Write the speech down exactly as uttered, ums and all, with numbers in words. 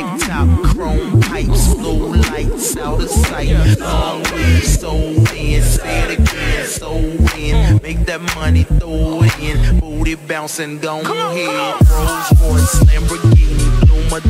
tank top, chrome pipes, blue lights out of sight. Long way, so in, say it again, so in. Make that money, throw it in. Booty bouncing, go ahead. Rolls for a Lamborghini, bloom a